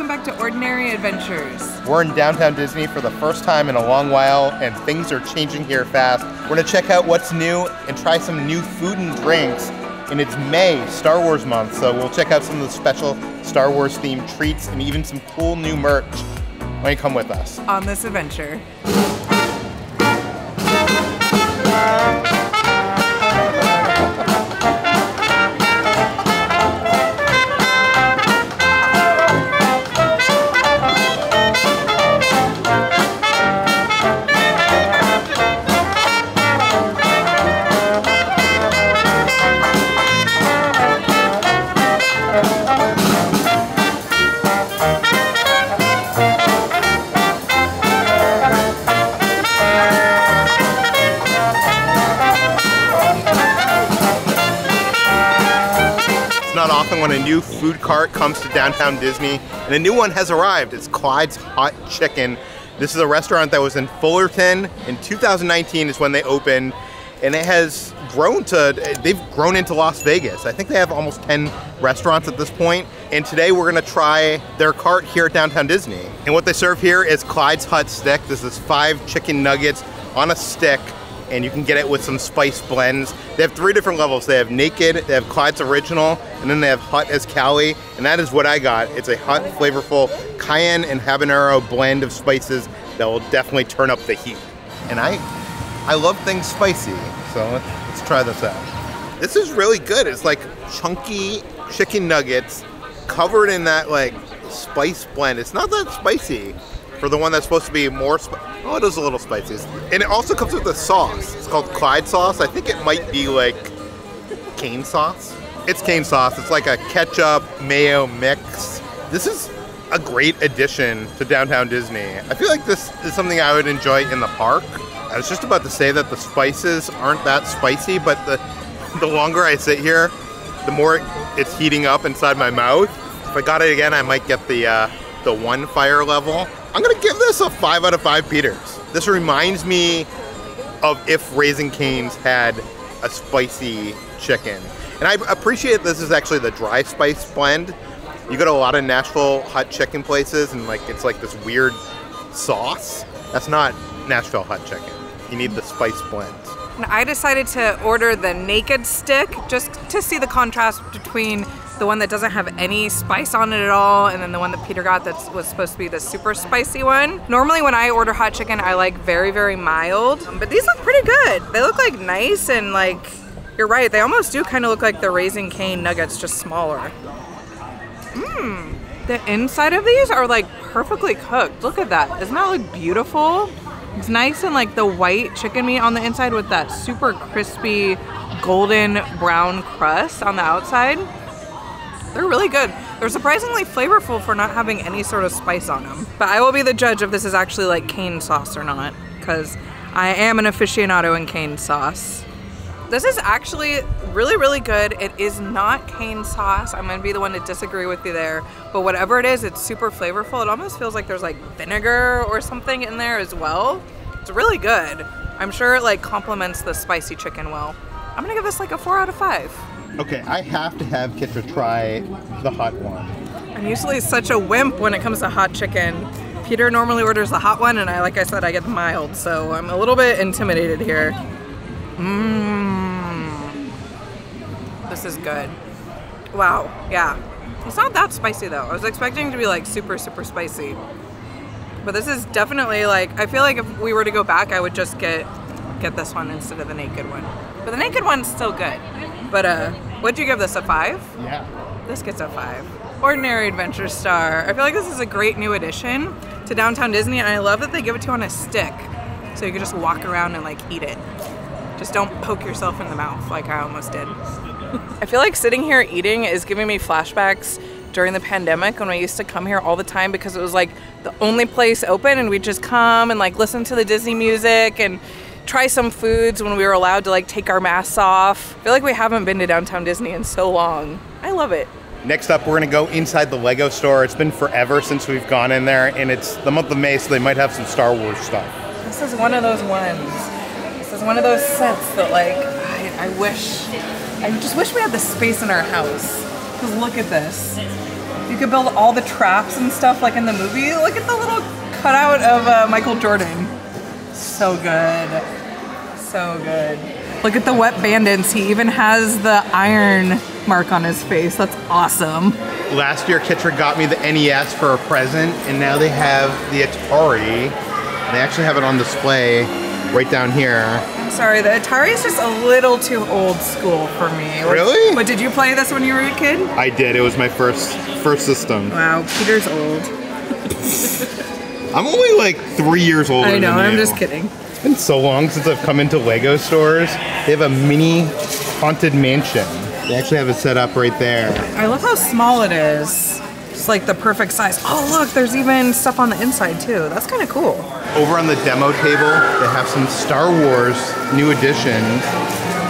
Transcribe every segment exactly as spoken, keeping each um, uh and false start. Welcome back to Ordinary Adventures. We're in Downtown Disney for the first time in a long while, and things are changing here fast. We're gonna check out what's new and try some new food and drinks. And it's May, Star Wars month, so we'll check out some of the special Star Wars themed treats and even some cool new merch. Why don't you come with us on this adventure? When a new food cart comes to Downtown Disney, and a new one has arrived. It's Clyde's Hot Chicken. This is a restaurant that was in Fullerton in two thousand nineteen is when they opened, and it has grown to, they've grown into Las Vegas. I think they have almost ten restaurants at this point, and today we're gonna try their cart here at Downtown Disney. And what they serve here is Clyde's Hot Stick. This is five chicken nuggets on a stick, and you can get it with some spice blends. They have three different levels. They have Naked, they have Clyde's Original, and then they have Hot as Cali, and that is what I got. It's a hot, flavorful cayenne and habanero blend of spices that will definitely turn up the heat. And I I love things spicy, so let's, let's try this out. This is really good. It's like chunky chicken nuggets covered in that like spice blend. It's not that spicy for the one that's supposed to be more spicy. Oh, it is a little spicy. And it also comes with a sauce. It's called Clyde sauce. I think it might be like cane sauce. It's cane sauce. It's like a ketchup mayo mix. This is a great addition to Downtown Disney. I feel like this is something I would enjoy in the park. I was just about to say that the spices aren't that spicy, but the, the longer I sit here, the more it's heating up inside my mouth. If I got it again, I might get the, uh, the one fire level. I'm gonna give this a five out of five Peters. This reminds me of if Raising Cane's had a spicy chicken. And I appreciate this is actually the dry spice blend. You go to a lot of Nashville hot chicken places and like it's like this weird sauce. That's not Nashville hot chicken. You need the spice blends. And I decided to order the Naked stick just to see the contrast between the one that doesn't have any spice on it at all, and then the one that Peter got that was supposed to be the super spicy one. Normally when I order hot chicken, I like very, very mild, but these look pretty good. They look like nice, and like, you're right, they almost do kind of look like the Raising Cane nuggets, just smaller. Mmm, the inside of these are like perfectly cooked. Look at that, doesn't that look beautiful? It's nice, and like the white chicken meat on the inside with that super crispy golden brown crust on the outside. They're really good. They're surprisingly flavorful for not having any sort of spice on them. But I will be the judge if this is actually like cane sauce or not, because I am an aficionado in cane sauce. This is actually really, really good. It is not cane sauce. I'm gonna be the one to disagree with you there. But whatever it is, it's super flavorful. It almost feels like there's like vinegar or something in there as well. It's really good. I'm sure it like complements the spicy chicken well. I'm gonna give this like a four out of five. Okay, I have to have Kitra try the hot one. I'm usually such a wimp when it comes to hot chicken. Peter normally orders the hot one, and I, like I said, I get the mild, so I'm a little bit intimidated here. Mmm. This is good. Wow, yeah. It's not that spicy, though. I was expecting to be, like, super, super spicy. But this is definitely, like, I feel like if we were to go back, I would just get, get this one instead of the Naked one. But the Naked one's still good. But uh, would you give this a five? Yeah. This gets a five. Ordinary Adventure Star. I feel like this is a great new addition to Downtown Disney, and I love that they give it to you on a stick. So you can just walk around and like eat it. Just don't poke yourself in the mouth like I almost did. I feel like sitting here eating is giving me flashbacks during the pandemic when we used to come here all the time because it was like the only place open, and we'd just come and like listen to the Disney music and try some foods when we were allowed to like take our masks off. I feel like we haven't been to Downtown Disney in so long. I love it. Next up, we're gonna go inside the Lego store. It's been forever since we've gone in there, and it's the month of May, so they might have some Star Wars stuff. This is one of those ones. This is one of those sets that like, I, I wish, I just wish we had the space in our house. Because look at this. You could build all the traps and stuff like in the movie. Look at the little cutout of uh, Michael Jordan. So good. So good. Look at the wet bandits. He even has the iron mark on his face. That's awesome. Last year, Kitra got me the N E S for a present, and now they have the Atari. They actually have it on display right down here. I'm sorry, the Atari is just a little too old school for me. Really? But did you play this when you were a kid? I did. It was my first first system. Wow, Peter's old. I'm only like three years older than you. I know, I'm just kidding. It's been so long since I've come into Lego stores. They have a mini haunted mansion. They actually have it set up right there. I love how small it is. It's like the perfect size. Oh look, there's even stuff on the inside too. That's kind of cool. Over on the demo table, they have some Star Wars new additions.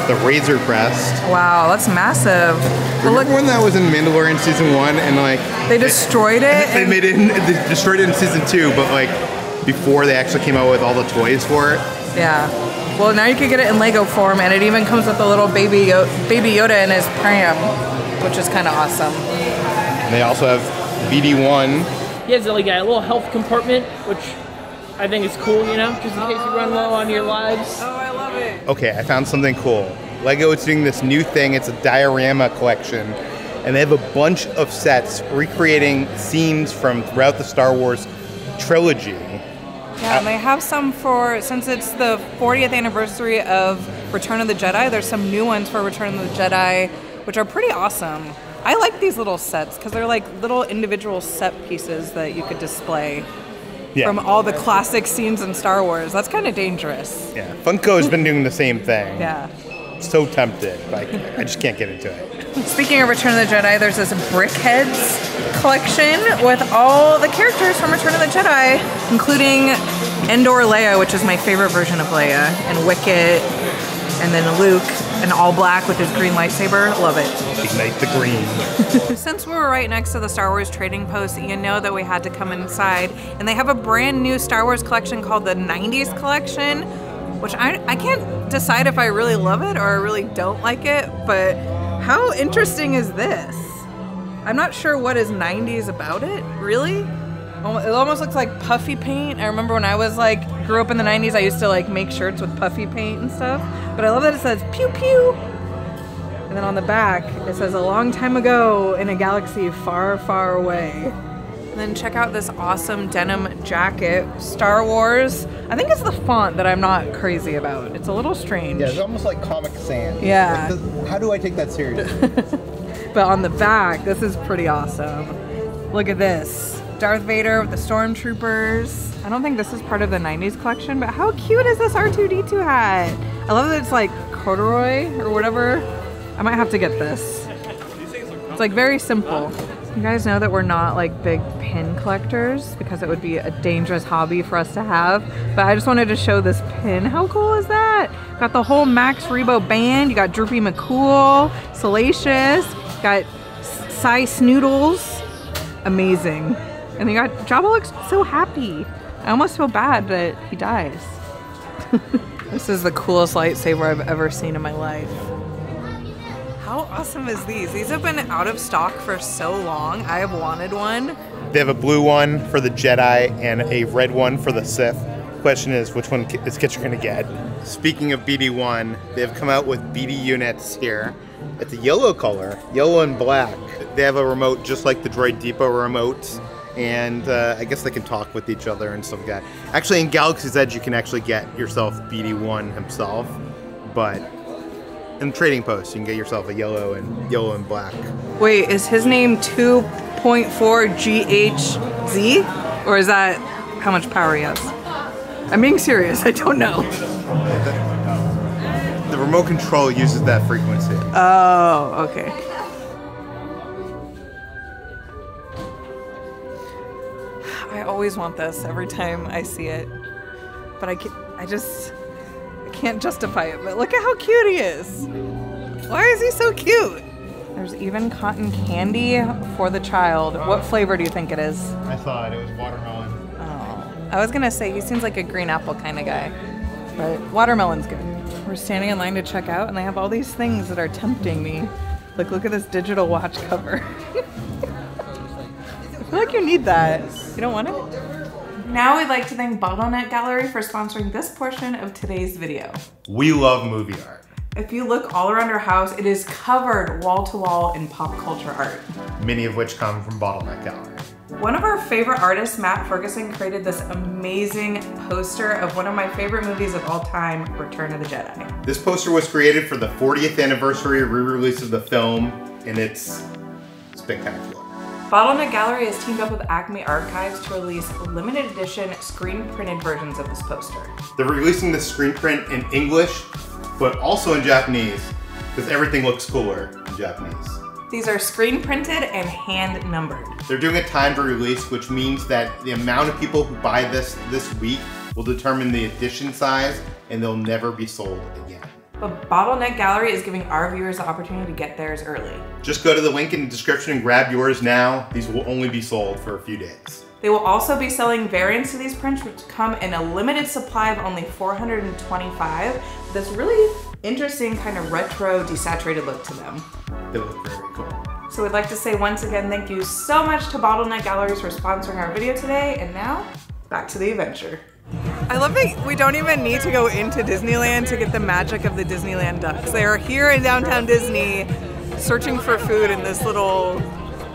The Razor Crest. Wow, that's massive. Remember when that was in Mandalorian season one and like they destroyed it? They made it. In, they destroyed it in season two, but like before they actually came out with all the toys for it. Yeah. Well, now you can get it in Lego form, and it even comes with a little baby Yo baby Yoda in his pram, which is kind of awesome. And they also have B D one. He has like a little health compartment, which I think is cool, you know, just in case you run low on your lives. Oh, I love it. Okay, I found something cool. Lego is doing this new thing. It's a diorama collection, and they have a bunch of sets recreating scenes from throughout the Star Wars trilogy. Yeah, and they have some for, since it's the fortieth anniversary of Return of the Jedi, there's some new ones for Return of the Jedi, which are pretty awesome. I like these little sets because they're like little individual set pieces that you could display yeah. from all the classic scenes in Star Wars. That's kind of dangerous. Yeah, Funko's been doing the same thing. Yeah. So tempted, but I, I just can't get into it. Speaking of Return of the Jedi, there's this Brickheads collection with all the characters from Return of the Jedi, including Endor Leia, which is my favorite version of Leia, and Wicket, and then Luke, and all black with his green lightsaber. Love it. Ignite the green. Since we were right next to the Star Wars Trading Post, you know that we had to come inside, and they have a brand new Star Wars collection called the nineties Collection, which I, I can't decide if I really love it or I really don't like it, but how interesting is this? I'm not sure what is nineties about it, really. It almost looks like puffy paint. I remember when I was like, grew up in the nineties, I used to like make shirts with puffy paint and stuff. But I love that it says pew pew. And then on the back, it says a long time ago in a galaxy far, far away. And then check out this awesome denim jacket, Star Wars. I think it's the font that I'm not crazy about. It's a little strange. Yeah, it's almost like Comic Sans. Yeah. Like the, how do I take that seriously? But on the back, this is pretty awesome. Look at this. Darth Vader with the Stormtroopers. I don't think this is part of the nineties collection, but how cute is this R two D two hat? I love that it's like corduroy or whatever. I might have to get this. It's like very simple. You guys know that we're not like big pin collectors because it would be a dangerous hobby for us to have, but I just wanted to show this pin. How cool is that? Got the whole Max Rebo band. You got Droopy McCool, Salacious, got Sy Snoodles, amazing. And they got, Jabba looks so happy. I almost feel bad that he dies. This is the coolest lightsaber I've ever seen in my life. How awesome is these? These have been out of stock for so long. I have wanted one. They have a blue one for the Jedi and a red one for the Sith. Question is, which one is Kitcher gonna get? Speaking of B D one, they have come out with B D units here. It's a yellow color, yellow and black. They have a remote just like the Droid Depot remote, and uh, I guess they can talk with each other and stuff like that. Actually, in Galaxy's Edge, you can actually get yourself B D one himself, but in Trading Post, you can get yourself a yellow and yellow and black. Wait, is his name two point four G H Z, or is that how much power he has? I'm being serious, I don't know. The remote control uses that frequency. Oh, okay. I always want this every time I see it, but I, can't, I just I can't justify it, but look at how cute he is. Why is he so cute? There's even cotton candy for the child. Uh, what flavor do you think it is? I thought it was watermelon. Oh, I was gonna say he seems like a green apple kind of guy, but watermelon's good. We're standing in line to check out, and they have all these things that are tempting me. Like, look at this digital watch cover. like you need that. You don't want it? Now we'd like to thank Bottleneck Gallery for sponsoring this portion of today's video. We love movie art. If you look all around our house, it is covered wall to wall in pop culture art. Many of which come from Bottleneck Gallery. One of our favorite artists, Matt Ferguson, created this amazing poster of one of my favorite movies of all time, Return of the Jedi. This poster was created for the fortieth anniversary re-release of the film, and it's spectacular. Bottleneck Gallery has teamed up with Acme Archives to release limited edition screen printed versions of this poster. They're releasing this screen print in English, but also in Japanese, because everything looks cooler in Japanese. These are screen printed and hand numbered. They're doing a timed release, which means that the amount of people who buy this this week will determine the edition size, and they'll never be sold again. But Bottleneck Gallery is giving our viewers the opportunity to get theirs early. Just go to the link in the description and grab yours now. These will only be sold for a few days. They will also be selling variants of these prints, which come in a limited supply of only four hundred twenty-five. This really interesting kind of retro, desaturated look to them. They look very cool. So we'd like to say once again, thank you so much to Bottleneck Galleries for sponsoring our video today. And now, back to the adventure. I love that we don't even need to go into Disneyland to get the magic of the Disneyland ducks. They are here in downtown Disney searching for food in this little,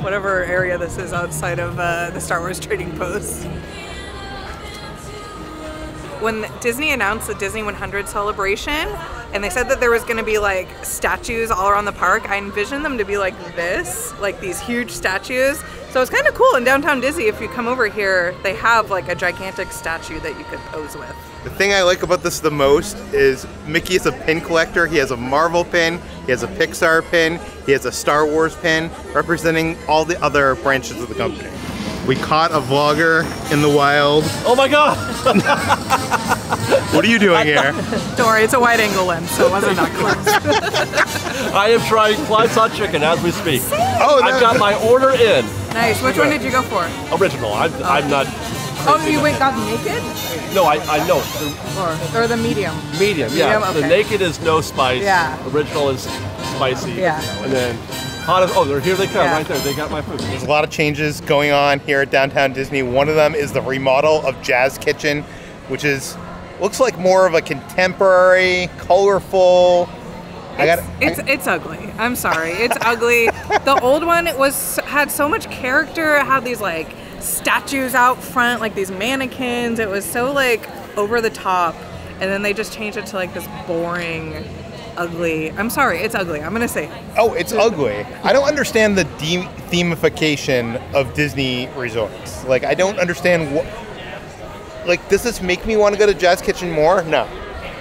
whatever area this is outside of uh, the Star Wars Trading Post. When Disney announced the Disney one hundred celebration, and they said that there was going to be like statues all around the park, I envisioned them to be like this, like these huge statues. So it's kind of cool. In downtown Disney, if you come over here, they have like a gigantic statue that you could pose with. The thing I like about this the most is Mickey is a pin collector. He has a Marvel pin, he has a Pixar pin, he has a Star Wars pin, representing all the other branches of the company. We caught a vlogger in the wild. Oh my god! What are you doing here? Don't worry, it's a wide angle lens, so it wasn't that close. I am trying Clyde's Hot Chicken as we speak. Oh, no. I've got my order in. Nice. Which one did you go for? Original. I'm, oh. I'm not. Oh, you went got naked? No, I I know. Or, or the medium. Medium, yeah. Medium? Okay. The naked is no spice. Yeah. Original is spicy. Yeah. And then hot as, oh, they're here they come, yeah. Right there. They got my food. There's a lot of changes going on here at Downtown Disney. One of them is the remodel of Jazz Kitchen, which is looks like more of a contemporary, colorful. I gotta, it's it's, I, it's ugly. I'm sorry, it's ugly. The old one was had so much character. It had these like statues out front, like these mannequins. It was so like over the top, and then they just changed it to like this boring, ugly. I'm sorry, it's ugly. I'm gonna say. Oh, it's ugly. I don't understand the de themification of Disney resorts. Like I don't understand what. Like does this make me want to go to Jazz Kitchen more? No.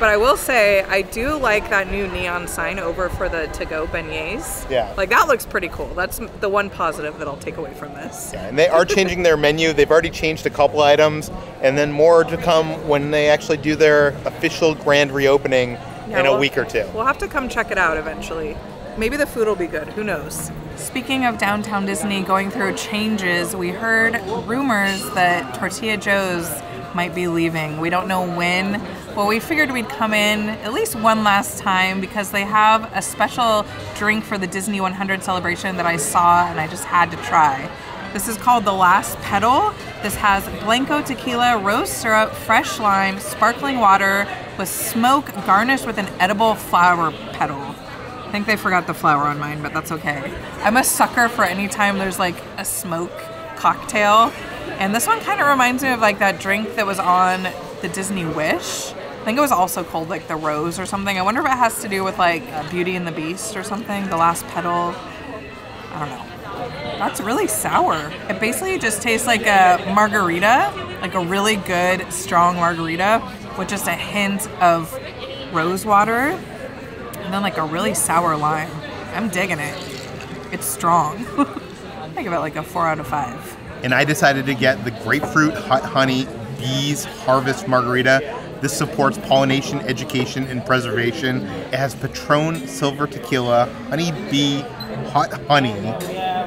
But I will say, I do like that new neon sign over for the to-go beignets. Yeah. Like, that looks pretty cool. That's the one positive that I'll take away from this. Yeah, and they are changing their menu. They've already changed a couple items, and then more to come when they actually do their official grand reopening yeah, in a we'll, week or two. We'll have to come check it out eventually. Maybe the food will be good. Who knows? Speaking of downtown Disney going through changes, we heard rumors that Tortilla Joe's might be leaving. We don't know when. Well, we figured we'd come in at least one last time because they have a special drink for the Disney one hundred celebration that I saw and I just had to try. This is called The Last Petal. This has Blanco tequila, rose syrup, fresh lime, sparkling water with smoke garnished with an edible flower petal. I think they forgot the flower on mine, but that's okay. I'm a sucker for any time there's like a smoke cocktail. And this one kind of reminds me of like that drink that was on the Disney Wish. I think it was also called like the Rose or something. I wonder if it has to do with like Beauty and the Beast or something, The Last Petal. I don't know. That's really sour. It basically just tastes like a margarita, like a really good, strong margarita with just a hint of rose water and then like a really sour lime. I'm digging it. It's strong. I give it like a four out of five. And I decided to get the grapefruit hot honey bees harvest margarita. This supports pollination, education, and preservation. It has Patron silver tequila, honey bee, hot honey,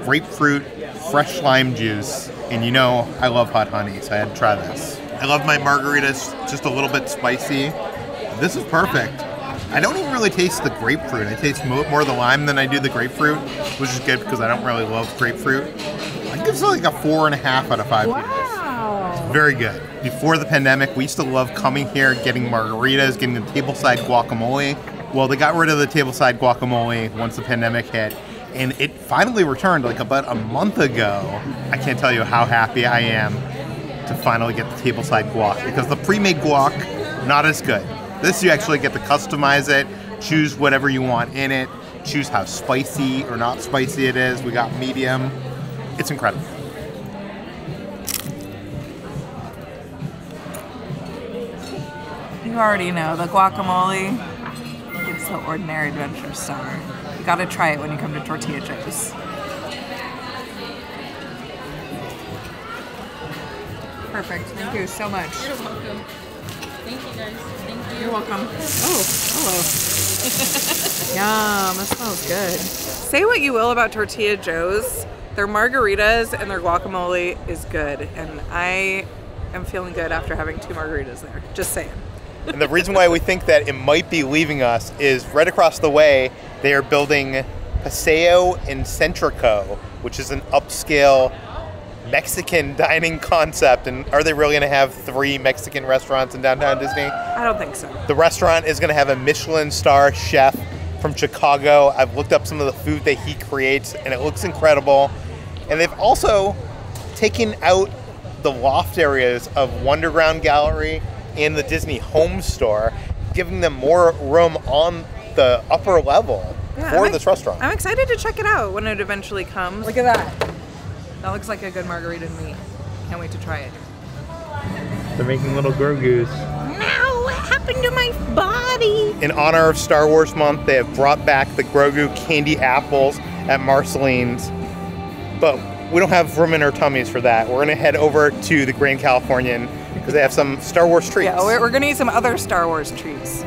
grapefruit, fresh lime juice. And you know, I love hot honey, so I had to try this. I love my margaritas just a little bit spicy. This is perfect. I don't even really taste the grapefruit. I taste more the lime than I do the grapefruit, which is good because I don't really love grapefruit. I gives it like a four and a half out of five. Wow. It's very good. Before the pandemic, we still love coming here, getting margaritas, getting the tableside guacamole. Well, they got rid of the tableside guacamole once the pandemic hit, and it finally returned like about a month ago. I can't tell you how happy I am to finally get the tableside guac, because the pre-made guac, not as good. This you actually get to customize it, choose whatever you want in it, choose how spicy or not spicy it is. We got medium. It's incredible. You already know the guacamole gives the Ordinary Adventure star. You gotta try it when you come to Tortilla Joe's. Perfect. Thank you so much. You're welcome. Thank you guys. Thank you. You're welcome. Oh, hello. Yum. That smells good. Say what you will about Tortilla Joe's, their margaritas and their guacamole is good, and I am feeling good after having two margaritas there. Just saying. And the reason why we think that it might be leaving us is right across the way they are building Paseo Encéntrico, which is an upscale Mexican dining concept. And are they really going to have three Mexican restaurants in Downtown Disney? I don't think so. The restaurant is going to have a Michelin star chef from Chicago. I've looked up some of the food that he creates and it looks incredible. And they've also taken out the loft areas of Wonderground Gallery and the Disney Home Store, giving them more room on the upper level yeah, for I'm this restaurant. I'm excited to check it out when it eventually comes. Look at that. That looks like a good margarita to me. Can't wait to try it. They're making little Grogu's. Ow, what happened to my body? In honor of Star Wars month, they have brought back the Grogu candy apples at Marceline's, but we don't have room in our tummies for that. We're gonna head over to the Grand Californian because they have some Star Wars treats. Yeah, we're gonna eat some other Star Wars treats.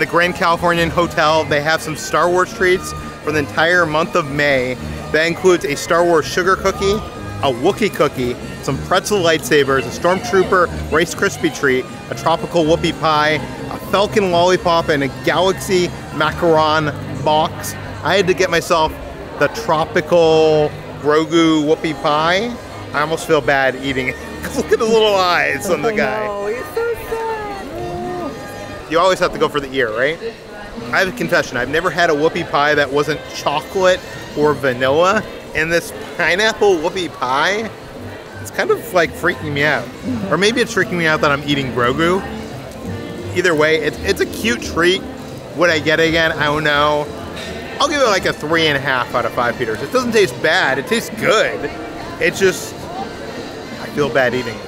The Grand Californian Hotel, they have some Star Wars treats for the entire month of May. That includes a Star Wars sugar cookie, a Wookiee cookie, some pretzel lightsabers, a Stormtrooper Rice Krispie treat, a tropical whoopie pie, a Falcon lollipop, and a Galaxy macaron box. I had to get myself the tropical Grogu whoopie pie. I almost feel bad eating it. Look at the little eyes on the guy. You always have to go for the ear, right? I have a confession. I've never had a whoopie pie that wasn't chocolate or vanilla, and this pineapple whoopie pie, it's kind of like freaking me out. Or maybe it's freaking me out that I'm eating Grogu. Either way, it's, it's a cute treat. Would I get it again? I don't know. I'll give it like a three and a half out of five Peters. It doesn't taste bad. It tastes good. It's just, I feel bad eating it.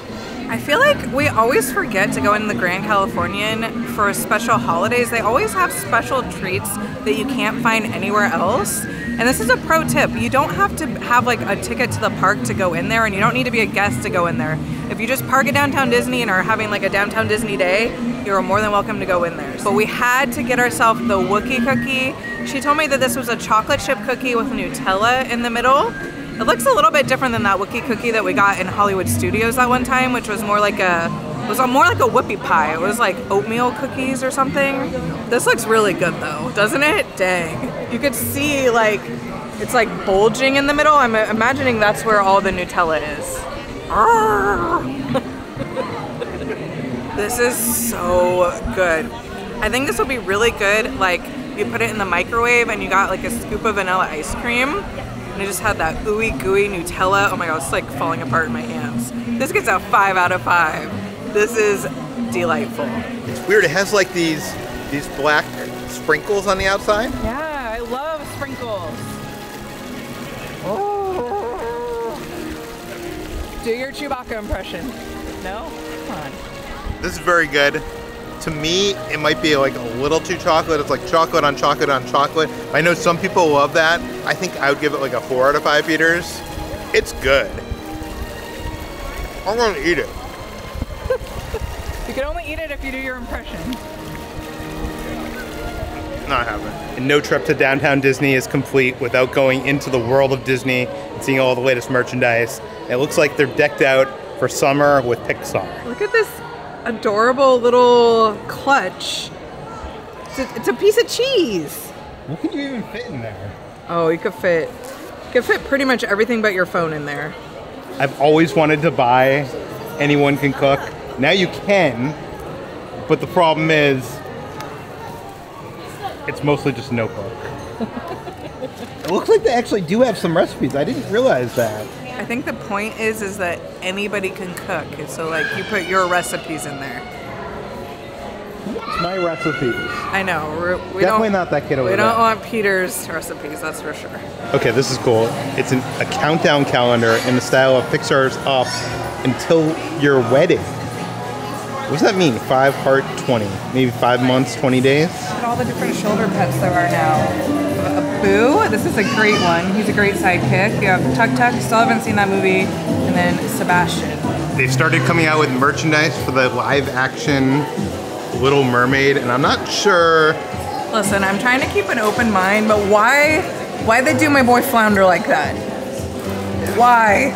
I feel like we always forget to go in the Grand Californian for special holidays. They always have special treats that you can't find anywhere else. And this is a pro tip. You don't have to have like a ticket to the park to go in there, and you don't need to be a guest to go in there. If you just park at Downtown Disney and are having like a Downtown Disney day, you're more than welcome to go in there. But we had to get ourselves the Wookiee cookie. She told me that this was a chocolate chip cookie with Nutella in the middle. It looks a little bit different than that Wookiee cookie that we got in Hollywood Studios that one time, which was more like a, it was more like a whoopie pie. It was like oatmeal cookies or something. This looks really good though, doesn't it? Dang. You could see like, it's like bulging in the middle. I'm imagining that's where all the Nutella is. This is so good. I think this will be really good. Like you put it in the microwave and you got like a scoop of vanilla ice cream. And I just had that ooey gooey Nutella. Oh my god, it's like falling apart in my hands. This gets a five out of five. This is delightful. It's weird, it has like these these black sprinkles on the outside. Yeah, I love sprinkles. Oh. Do your Chewbacca impression. No? Come on. This is very good. To me, it might be like a little too chocolate. It's like chocolate on chocolate on chocolate. I know some people love that. I think I would give it like a four out of five Peters. It's good. I'm gonna eat it. You can only eat it if you do your impression. No, I haven't. And no trip to Downtown Disney is complete without going into the world of Disney and seeing all the latest merchandise. It looks like they're decked out for summer with Pixar. Look at this adorable little clutch. It's a, it's a piece of cheese. What could you even fit in there? Oh, you could fit, you could fit pretty much everything but your phone in there. I've always wanted to buy Anyone Can Cook. Now you can, but the problem is it's mostly just a notebook. It looks like they actually do have some recipes. I didn't realize that. I think the point is is that anybody can cook. So like you put your recipes in there. It's my recipes. I know. We're, we Definitely don't, not that kid over We don't there. want Peter's recipes, that's for sure. Okay, this is cool. It's an, a countdown calendar in the style of Pixar's Up until your wedding. What does that mean? Five, part, twenty. Maybe five months, twenty days? Look at all the different shoulder pets there are now. Boo, this is a great one. He's a great sidekick. You have Tuk Tuk, still haven't seen that movie. And then Sebastian. They've started coming out with merchandise for the live action Little Mermaid, and I'm not sure. Listen, I'm trying to keep an open mind, but why, why they do my boy flounder like that? Why?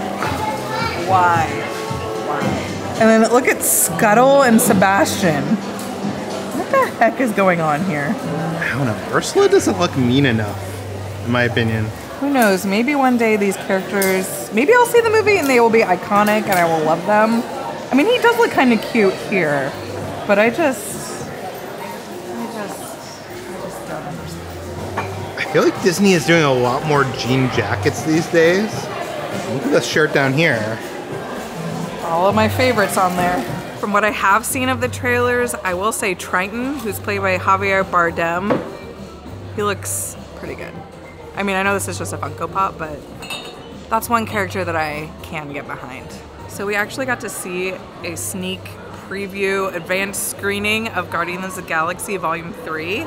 Why? Why? And then look at Scuttle and Sebastian. What the heck is going on here? I don't know. Ursula doesn't look mean enough, in my opinion. Who knows? Maybe one day these characters, maybe I'll see the movie and they will be iconic and I will love them. I mean, he does look kind of cute here. But I just, I just, I just don't understand. I feel like Disney is doing a lot more jean jackets these days. Look at this shirt down here. All of my favorites on there. From what I have seen of the trailers, I will say Triton, who's played by Javier Bardem, he looks pretty good. I mean, I know this is just a Funko Pop, but that's one character that I can get behind. So we actually got to see a sneak preview, advanced screening of Guardians of the Galaxy Volume three,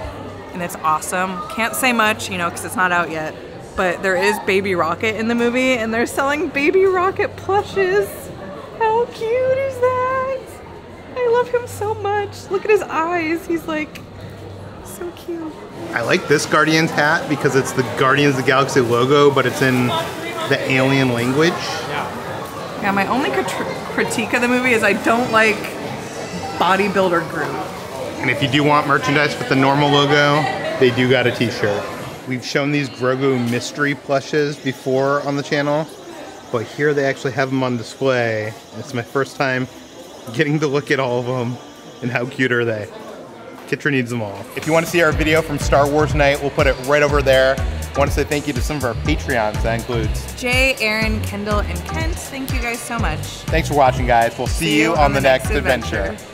and it's awesome. Can't say much, you know, because it's not out yet, but there is Baby Rocket in the movie, and they're selling Baby Rocket plushes. How cute is that? I love him so much. Look at his eyes. He's like so cute. I like this Guardians hat because it's the Guardians of the Galaxy logo, but it's in the alien language. Yeah, yeah my only critique of the movie is I don't like Bodybuilder group. And if you do want merchandise with the normal logo, they do got a t-shirt. We've shown these Grogu mystery plushes before on the channel, but here they actually have them on display. It's my first time getting to look at all of them, and how cute are they? Kitra needs them all. If you want to see our video from Star Wars night, we'll put it right over there. I want to say thank you to some of our Patreons. That includes Jay, Aaron, Kendall, and Kent. Thank you guys so much. Thanks for watching, guys. We'll see, see you on, on the, the next, next adventure. adventure.